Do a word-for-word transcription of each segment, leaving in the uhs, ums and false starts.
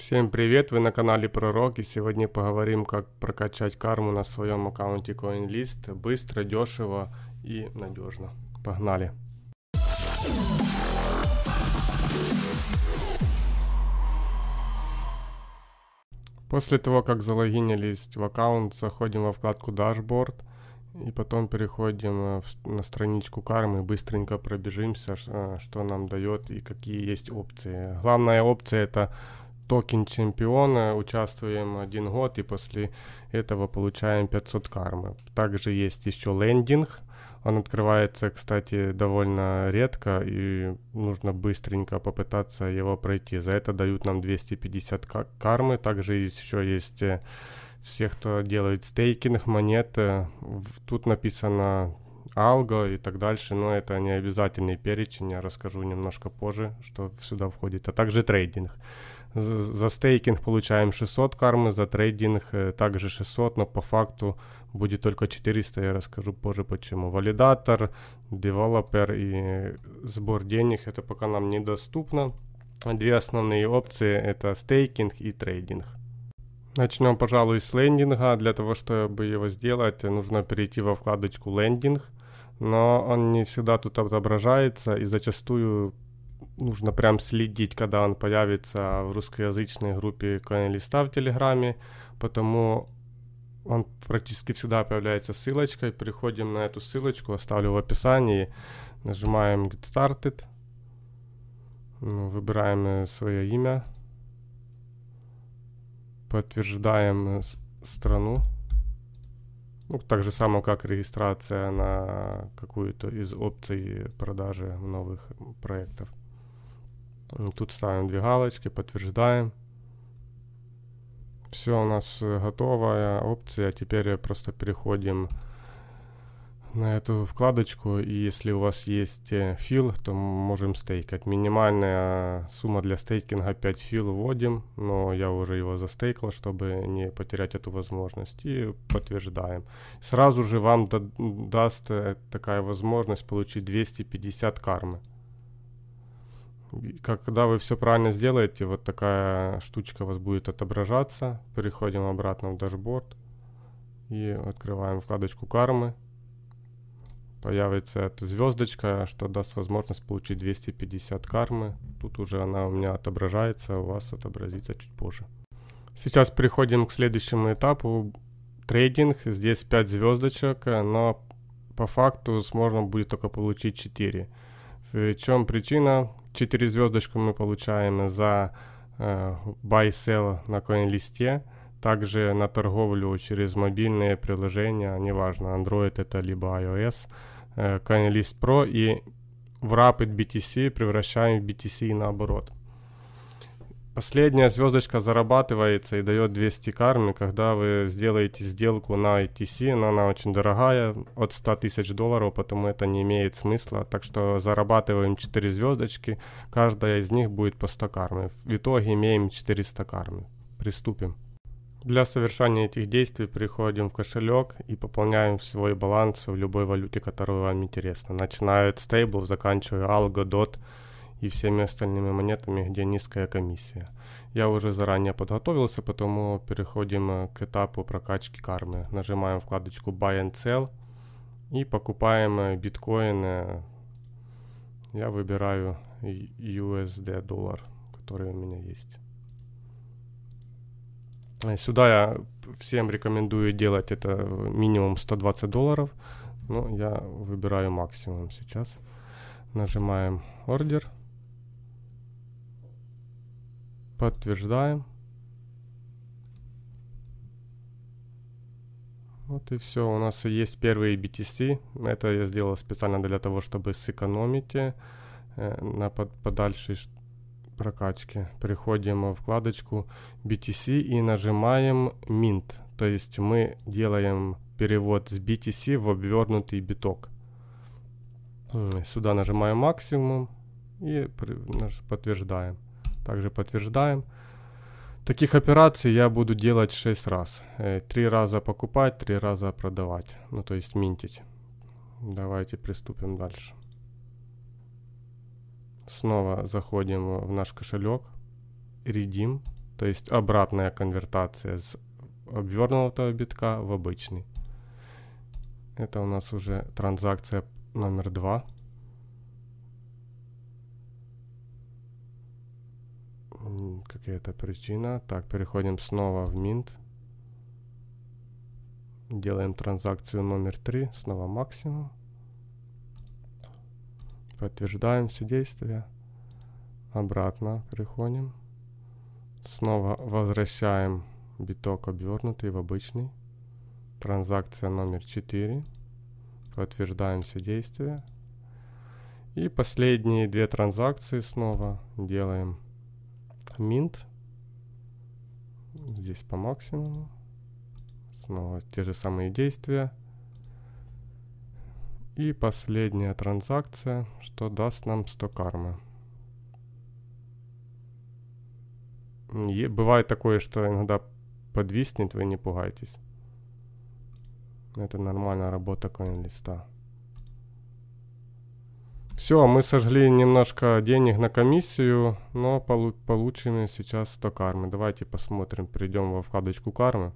Всем привет, вы на канале Пророк, и сегодня поговорим, как прокачать карму на своем аккаунте CoinList быстро, дешево и надежно. Погнали! После того, как залогинились в аккаунт, заходим во вкладку Dashboard и потом переходим на страничку кармы, быстренько пробежимся, что нам дает и какие есть опции. Главная опция — это токен чемпиона, участвуем один год и после этого получаем пятьсот кармы. Также есть еще лендинг, он открывается, кстати, довольно редко и нужно быстренько попытаться его пройти. За это дают нам двести пятьдесят кармы. Также еще есть все, кто делает стейкинг монет, тут написано Algo и так дальше, но это не обязательный перечень, я расскажу немножко позже, что сюда входит. А также трейдинг. За стейкинг получаем шестьсот кармы, за трейдинг также шестьсот, но по факту будет только четыреста, я расскажу позже почему. Валидатор, девелопер и сбор денег — это пока нам недоступно. Две основные опции — это стейкинг и трейдинг. Начнем, пожалуй, с лендинга. Для того, чтобы его сделать, нужно перейти во вкладочку «Лендинг». Но он не всегда тут отображается, и зачастую нужно прям следить, когда он появится в русскоязычной группе CoinList в Телеграме. Потому он практически всегда появляется ссылочкой. Переходим на эту ссылочку, оставлю в описании. Нажимаем «Get Started». Выбираем свое имя. Подтверждаем страну. Ну, так же само, как регистрация на какую-то из опций продажи новых проектов. Тут ставим две галочки, подтверждаем. Все, у нас готовая опция. Теперь просто переходим на эту вкладочку. И если у вас есть фил, то можем стейкать. Минимальная сумма для стейкинга пять фил вводим, но я уже его застейкал, чтобы не потерять эту возможность. И подтверждаем. Сразу же вам да- даст такая возможность получить двести пятьдесят кармы. Когда вы все правильно сделаете, вот такая штучка у вас будет отображаться. Переходим обратно в дашборд и открываем вкладочку кармы. Появится эта звездочка, что даст возможность получить двести пятьдесят кармы. Тут уже она у меня отображается, у вас отобразится чуть позже. Сейчас переходим к следующему этапу. Трейдинг. Здесь пять звездочек, но по факту можно будет только получить четыре. В чем причина? четыре звездочку мы получаем за э, buy-sell на CoinList. Также на торговлю через мобильные приложения, неважно, Android это либо iOS, CoinList Pro, и в Rapid би ти си превращаем в би ти си и наоборот. Последняя звездочка зарабатывается и дает двести кармы, когда вы сделаете сделку на ай ти си, но она очень дорогая, от ста тысяч долларов, потому это не имеет смысла. Так что зарабатываем четыре звездочки, каждая из них будет по сто кармы. В итоге имеем четыреста кармы. Приступим. Для совершения этих действий переходим в кошелек и пополняем свой баланс в любой валюте, которая вам интересна. Начиная от стейблов, заканчивая Algo, Dot и всеми остальными монетами, где низкая комиссия. Я уже заранее подготовился, потому переходим к этапу прокачки кармы. Нажимаем вкладочку Buy and Sell и покупаем биткоины. Я выбираю ю эс ди доллар, который у меня есть. Сюда я всем рекомендую делать это минимум сто двадцать долларов, но я выбираю максимум сейчас. Нажимаем ордер, подтверждаем. Вот и все, у нас есть первые би ти си. Это я сделал специально для того, чтобы сэкономить на подальшей прокачки. Переходим во вкладочку би ти си и нажимаем Mint. То есть мы делаем перевод с би ти си в обвернутый биток. Сюда нажимаем максимум и подтверждаем. Также подтверждаем. Таких операций я буду делать шесть раз. три раза покупать, три раза продавать. Ну, то есть минтить. Давайте приступим дальше. Снова заходим в наш кошелек, редим, То есть обратная конвертация с обвернутого битка в обычный. Это у нас уже транзакция номер два. Какая-то причина. Так, переходим снова в Mint. Делаем транзакцию номер три. Снова максимум. Подтверждаем все действия. Обратно переходим. Снова возвращаем биток обвернутый в обычный. Транзакция номер четыре. Подтверждаем все действия. И последние две транзакции снова делаем Mint. Здесь по максимуму. Снова те же самые действия. И последняя транзакция, что даст нам сто кармы. Е- бывает такое, что иногда подвиснет, вы не пугайтесь. Это нормальная работа CoinList'а. Все, мы сожгли немножко денег на комиссию, но полу- получим сейчас сто кармы. Давайте посмотрим, придем во вкладочку кармы.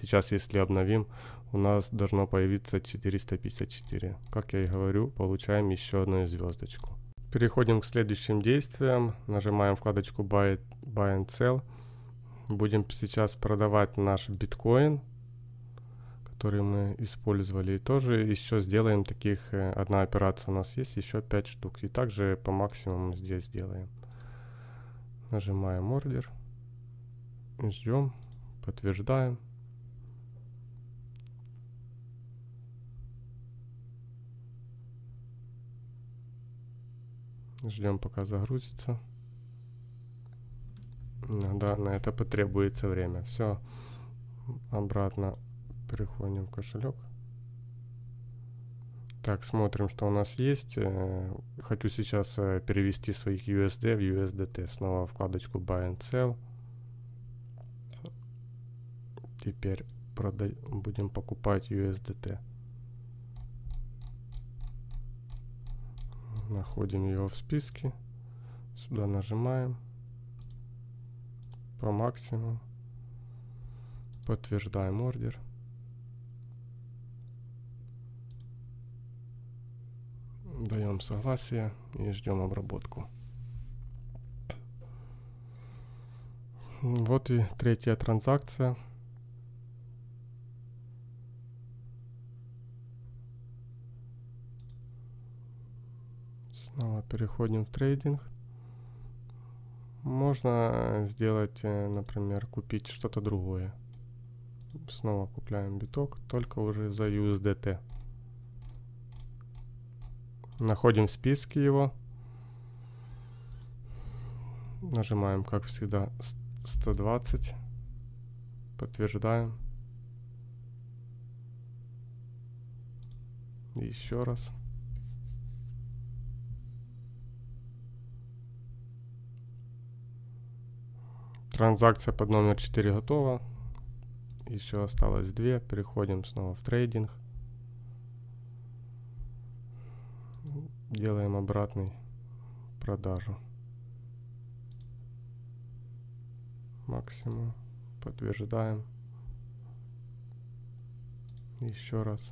Сейчас, если обновим, у нас должно появиться четыреста пятьдесят четыре. Как я и говорю, получаем еще одну звездочку. Переходим к следующим действиям. Нажимаем вкладочку Buy, Buy and Sell. Будем сейчас продавать наш биткоин, который мы использовали. И тоже еще сделаем таких, одна операция у нас есть, еще пять штук. И также по максимуму здесь делаем. Нажимаем ордер. Ждем. Подтверждаем. Ждем, пока загрузится. Да, на это потребуется время. Все. Обратно переходим в кошелек. Так, смотрим, что у нас есть. Хочу сейчас перевести своих ю эс ди в ю эс ди ти. Снова вкладочку Buy and Sell. Теперь прода- будем покупать ю эс ди ти. Находим его в списке, сюда нажимаем по максимуму, подтверждаем ордер. Даем согласие и ждем обработку. Вот и третья транзакция. Переходим в трейдинг. Можно сделать, например, купить что-то другое. Снова купляем биток, только уже за ю эс ди ти. Находим в списке его. Нажимаем, как всегда, сто двадцать. Подтверждаем. И еще раз. Транзакция под номер четыре готова. Еще осталось две. Переходим снова в трейдинг. Делаем обратный продажу. Максимум. Подтверждаем. Еще раз.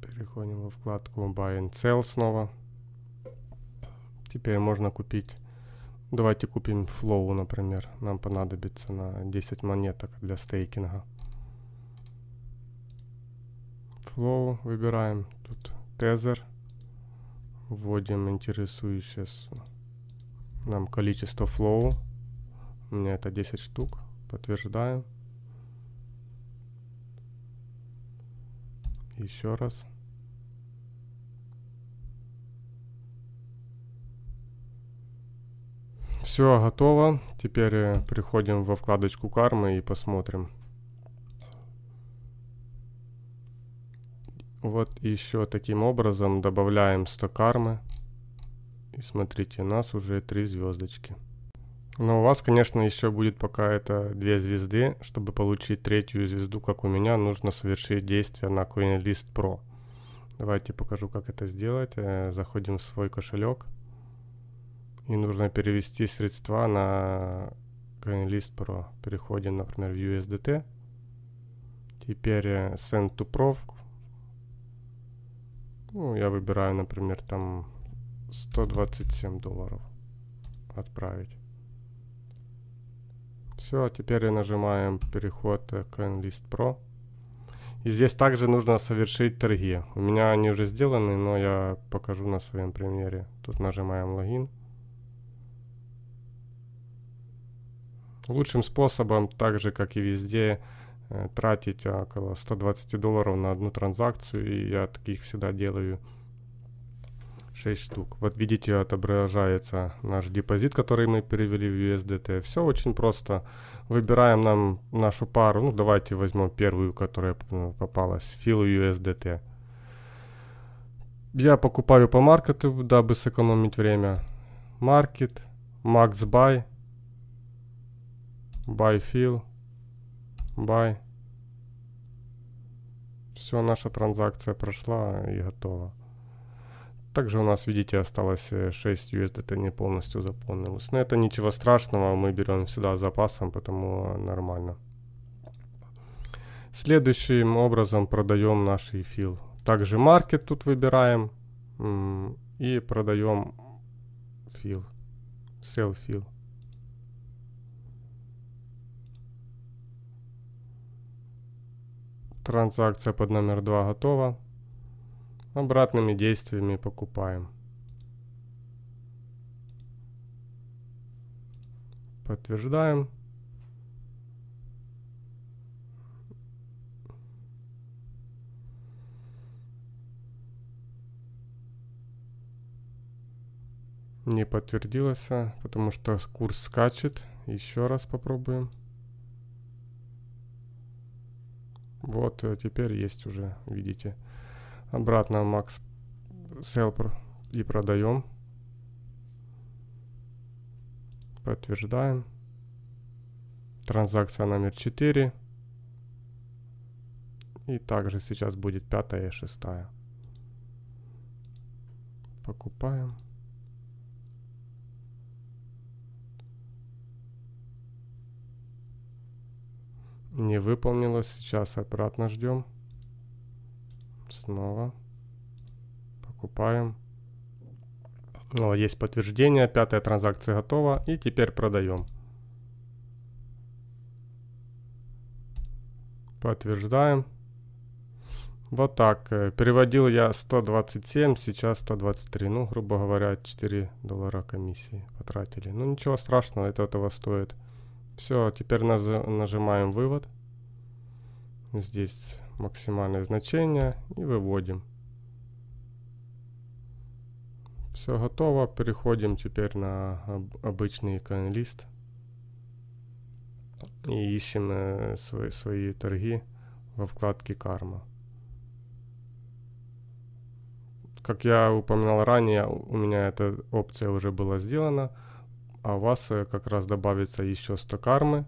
Переходим во вкладку Buy and Sell снова. Теперь можно купить. Давайте купим Flow, например. Нам понадобится на десять монеток для стейкинга. Flow выбираем. Тут тезер. Вводим интересующее нам количество Flow. У меня это десять штук. Подтверждаем. Еще раз. Все готово. Теперь переходим во вкладочку кармы и посмотрим. Вот еще таким образом добавляем сто кармы. И смотрите, у нас уже три звездочки. Но у вас, конечно, еще будет пока это две звезды. Чтобы получить третью звезду, как у меня, нужно совершить действие на CoinList Pro. Давайте покажу, как это сделать. Заходим в свой кошелек. И нужно перевести средства на CoinList Pro. Переходим, например, в ю эс ди ти. Теперь Send to Proof. Ну, я выбираю, например, там сто двадцать семь долларов. Отправить. Все, теперь нажимаем переход к CoinList Pro. И здесь также нужно совершить торги. У меня они уже сделаны, но я покажу на своем примере. Тут нажимаем логин. Лучшим способом, так же как и везде, тратить около ста двадцати долларов на одну транзакцию. И я таких всегда делаю шесть штук. Вот видите, отображается наш депозит, который мы перевели в ю эс ди ти. Все очень просто. Выбираем нам нашу пару. Ну, давайте возьмем первую, которая попалась. Фил ю эс ди ти. Я покупаю по маркету, дабы сэкономить время. Market, Max Buy, Buy Fill, Buy. Все, наша транзакция прошла и готова. Также у нас, видите, осталось шесть ю эс ди ти, не полностью заполнилось. Но это ничего страшного, мы берем всегда с запасом, потому нормально. Следующим образом продаем наш эфил. Также market тут выбираем и продаем фил. Sell fill. Транзакция под номер два готова. Обратными действиями покупаем. Подтверждаем. Не подтвердилось, потому что курс скачет. Еще раз попробуем. Вот, теперь есть уже, видите. Обратно Max Sell и продаем. Подтверждаем. Транзакция номер четыре. И также сейчас будет пятая и шестая. Покупаем. Не выполнилось. Сейчас обратно ждем. Снова покупаем. О, есть подтверждение. Пятая транзакция готова. И теперь продаем. Подтверждаем. Вот так. Переводил я сто двадцать семь, сейчас сто двадцать три. Ну, грубо говоря, четыре доллара комиссии потратили. Ну, ничего страшного, это этого стоит. Все, теперь нажимаем вывод. Здесь максимальное значение и выводим. Все готово. Переходим теперь на обычный CoinList и ищем свои, свои торги во вкладке карма. Как я упоминал ранее, у меня эта опция уже была сделана, а у вас как раз добавится еще сто кармы.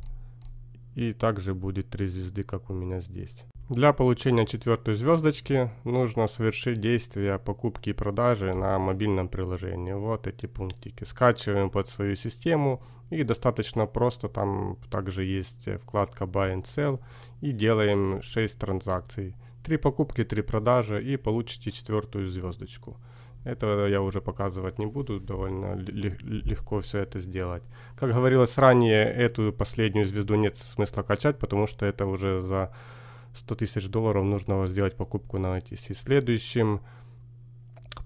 И также будет три звезды, как у меня здесь. Для получения четвертой звездочки нужно совершить действия покупки и продажи на мобильном приложении. Вот эти пунктики. Скачиваем под свою систему. И достаточно просто. Там также есть вкладка Buy and Sell. И делаем шесть транзакций. три покупки, три продажи. И получите четвертую звездочку. Этого я уже показывать не буду, довольно легко все это сделать. Как говорилось ранее, эту последнюю звезду нет смысла качать, потому что это уже за сто тысяч долларов нужно сделать покупку на ай ти си. Следующим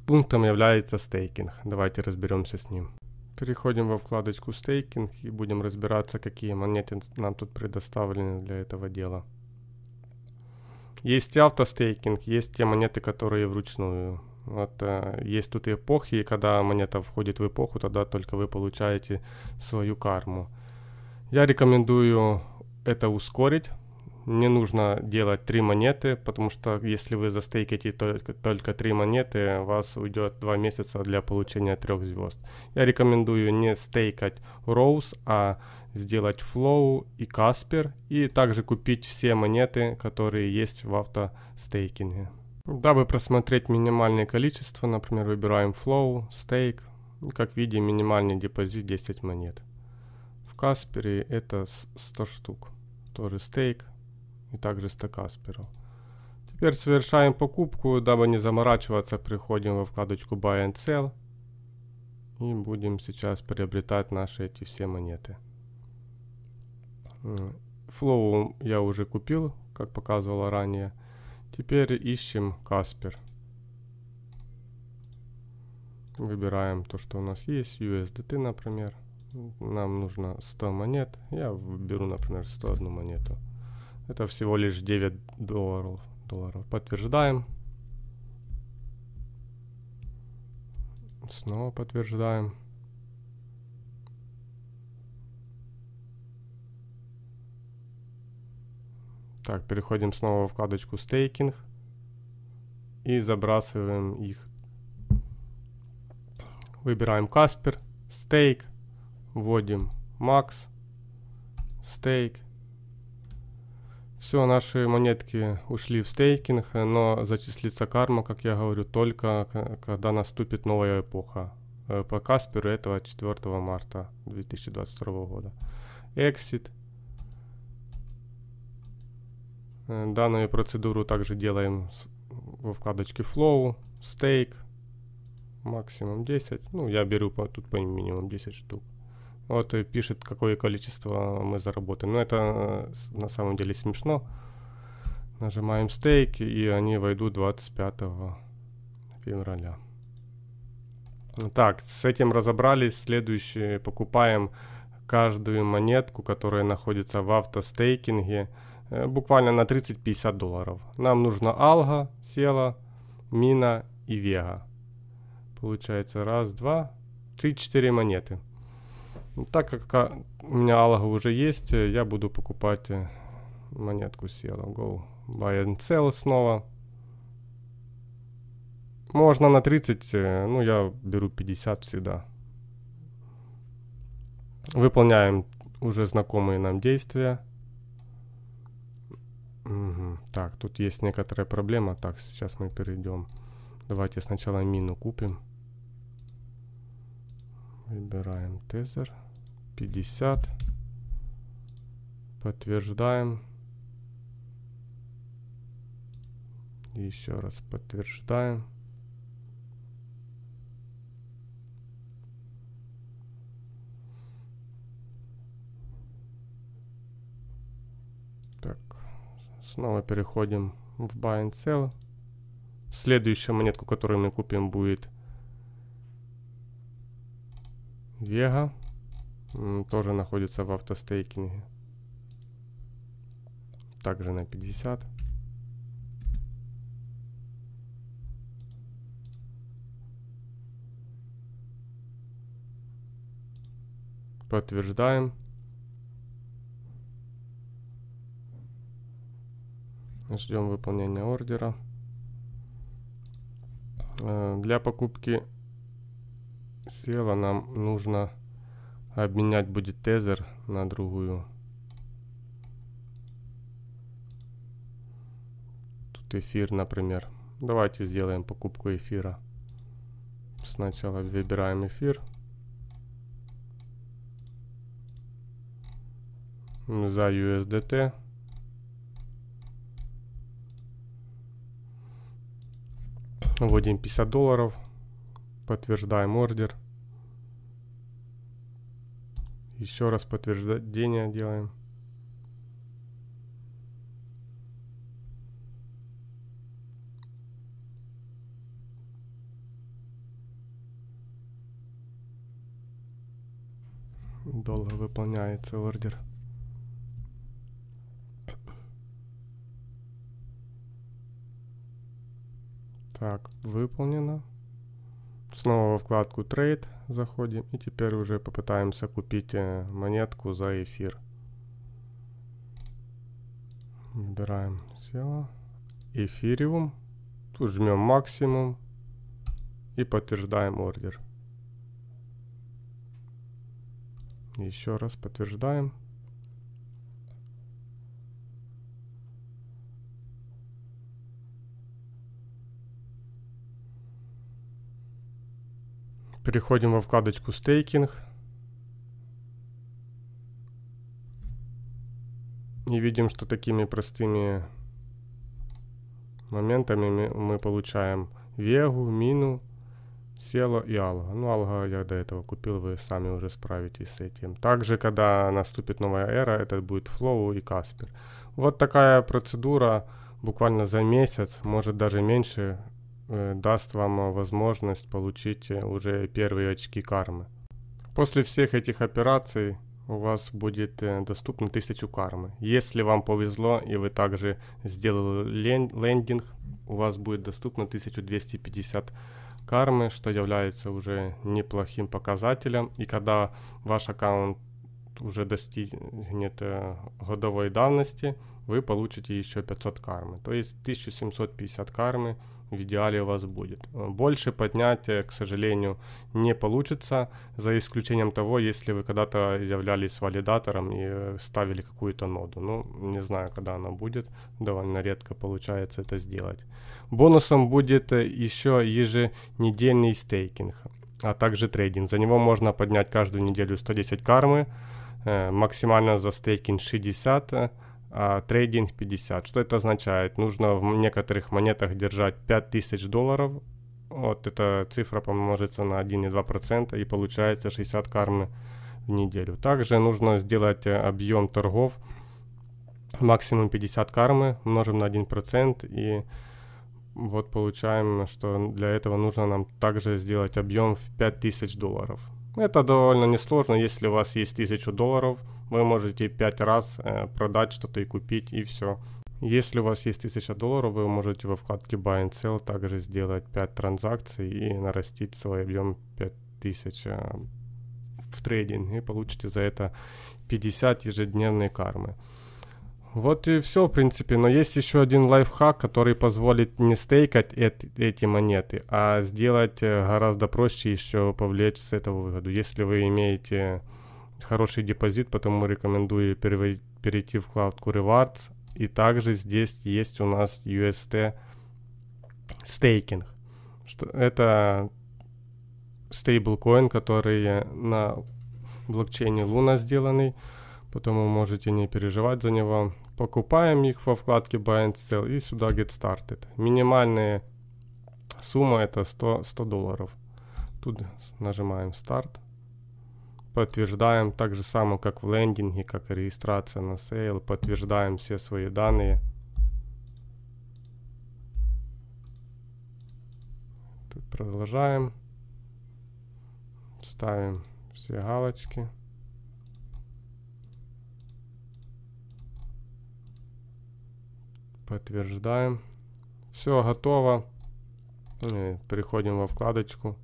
пунктом является стейкинг. Давайте разберемся с ним. Переходим во вкладочку стейкинг и будем разбираться, какие монеты нам тут предоставлены для этого дела. Есть и автостейкинг, есть те монеты, которые вручную. Вот, есть тут эпохи, и когда монета входит в эпоху, тогда только вы получаете свою карму. Я рекомендую это ускорить. не нужно делать три монеты, потому что если вы застейкаете только, только три монеты, у вас уйдет два месяца для получения трех звезд. Я рекомендую не стейкать Rose, а сделать Flow и Casper, и также купить все монеты, которые есть в автостейкинге. Дабы просмотреть минимальное количество, например, выбираем Flow, стейк. Как видим, минимальный депозит десять монет. В Каспере это сто штук. Тоже стейк и также сто Касперов. Теперь совершаем покупку. Дабы не заморачиваться, приходим во вкладочку Buy and Sell. И будем сейчас приобретать наши эти все монеты. Flow я уже купил, как показывала ранее. Теперь ищем Каспер. Выбираем то, что у нас есть. ю эс ди ти, например. Нам нужно сто монет. Я выберу, например, сто одну монету. Это всего лишь девять долларов. долларов. Подтверждаем. Снова подтверждаем. Так, переходим снова во вкладочку стейкинг и забрасываем их. Выбираем Каспер, стейк, вводим макс, стейк. Все, наши монетки ушли в стейкинг, но зачислится карма, как я говорю, только когда наступит новая эпоха. По Касперу этого четвёртого марта две тысячи двадцать второго года. Exit. Данную процедуру также делаем во вкладочке Flow, Stake, максимум десять. Ну, я беру по, тут по минимум десять штук. Вот и пишет, какое количество мы заработаем. Но это на самом деле смешно. Нажимаем Stake, и они войдут двадцать пятого февраля. Так, с этим разобрались. Следующее, покупаем каждую монетку, которая находится в автостейкинге. Буквально на тридцать-пятьдесят долларов. Нам нужно Algo, Celo, Mina и Vega. Получается раз, два, три, четыре монеты. Так как у меня Algo уже есть, я буду покупать монетку Celo. Go, buy and sell снова. Можно на тридцать, ну я беру пятьдесят всегда. Выполняем уже знакомые нам действия. Угу. Так, тут есть некоторая проблема. Так, сейчас мы перейдем. Давайте сначала мину купим. Выбираем тезер. пятьдесят. Подтверждаем. Еще раз подтверждаем. Снова переходим в Buy and Sell. Следующая монетку, которую мы купим, будет Vega. Тоже находится в автостейкинге. Также на пятьдесят. Подтверждаем. Ждем выполнения ордера. Для покупки Celo нам нужно обменять будет тезер на другую. Тут эфир, например. Давайте сделаем покупку эфира. Сначала выбираем эфир. За ю эс ди ти. Вводим пятьдесят долларов, подтверждаем ордер. Еще раз подтверждение делаем. Долго выполняется ордер. Так, выполнено. Снова во вкладку Trade заходим. И теперь уже попытаемся купить монетку за эфир. Выбираем Celo. Эфириум. Тут жмем максимум. И подтверждаем ордер. Еще раз подтверждаем. Переходим во вкладочку стейкинг. И видим, что такими простыми моментами мы получаем Вегу, Мину, Celo и Algo. Ну, Algo я до этого купил, вы сами уже справитесь с этим. Также, когда наступит новая эра, это будет Flow и Casper. Вот такая процедура буквально за месяц, может даже меньше, даст вам возможность получить уже первые очки кармы. После всех этих операций у вас будет доступно тысячу кармы. Если вам повезло и вы также сделали лендинг, у вас будет доступно тысяча двести пятьдесят кармы, что является уже неплохим показателем. И когда ваш аккаунт уже достигнет годовой давности, вы получите еще пятьсот кармы. То есть тысяча семьсот пятьдесят кармы в идеале у вас будет. Больше поднять, к сожалению, не получится, за исключением того, если вы когда-то являлись валидатором и ставили какую-то ноду. Ну, не знаю, когда она будет, довольно редко получается это сделать. Бонусом будет еще еженедельный стейкинг, а также трейдинг. За него можно поднять каждую неделю сто десять кармы, максимально за стейкинг шестьдесят, а трейдинг пятьдесят. Что это означает? Нужно в некоторых монетах держать пять тысяч долларов. Вот эта цифра помножится на один и две десятых процента и получается шестьдесят кармы в неделю. Также нужно сделать объем торгов максимум пятьдесят кармы, умножим на один процент, и вот получаем, что для этого нужно нам также сделать объем в пять тысяч долларов. Это довольно несложно. Если у вас есть тысяча долларов, вы можете пять раз э, продать что-то и купить, и все. Если у вас есть тысяча долларов, вы можете во вкладке Buy and Sell также сделать пять транзакций и нарастить свой объем пять тысяч э, в трейдинг. И получите за это пятьдесят ежедневной кармы. Вот и все, в принципе. Но есть еще один лайфхак, который позволит не стейкать эт- эти монеты, а сделать гораздо проще еще повлечь с этого выгоду. Если вы имеете хороший депозит, потому рекомендую перейти в вкладку Rewards. И также здесь есть у нас ю эс ти стейкинг. Что это стейблкоин, который на блокчейне Луна сделанный. Потому можете не переживать за него. Покупаем их во вкладке Buy and Sell и сюда Get Started. Минимальная сумма это сто, сто долларов. Тут нажимаем Start. Подтверждаем так же самое, как в лендинге, как и регистрация на сейл. Подтверждаем все свои данные. Тут продолжаем. Ставим все галочки. Подтверждаем. Все готово. Переходим во вкладочку.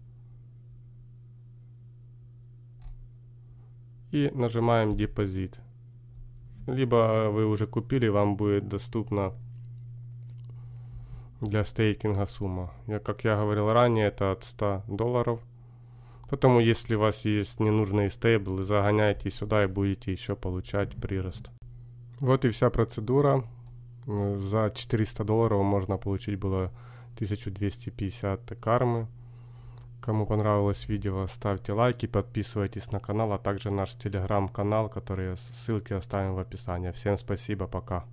И нажимаем депозит. Либо вы уже купили, вам будет доступна для стейкинга сумма. Я, как я говорил ранее, это от ста долларов. Поэтому, если у вас есть ненужные стейблы, загоняйте сюда и будете еще получать прирост. Вот и вся процедура. За четыреста долларов можно получить было тысячу двести пятьдесят кармы. Кому понравилось видео, ставьте лайки, подписывайтесь на канал, а также наш телеграм-канал, который ссылки оставим в описании. Всем спасибо, пока.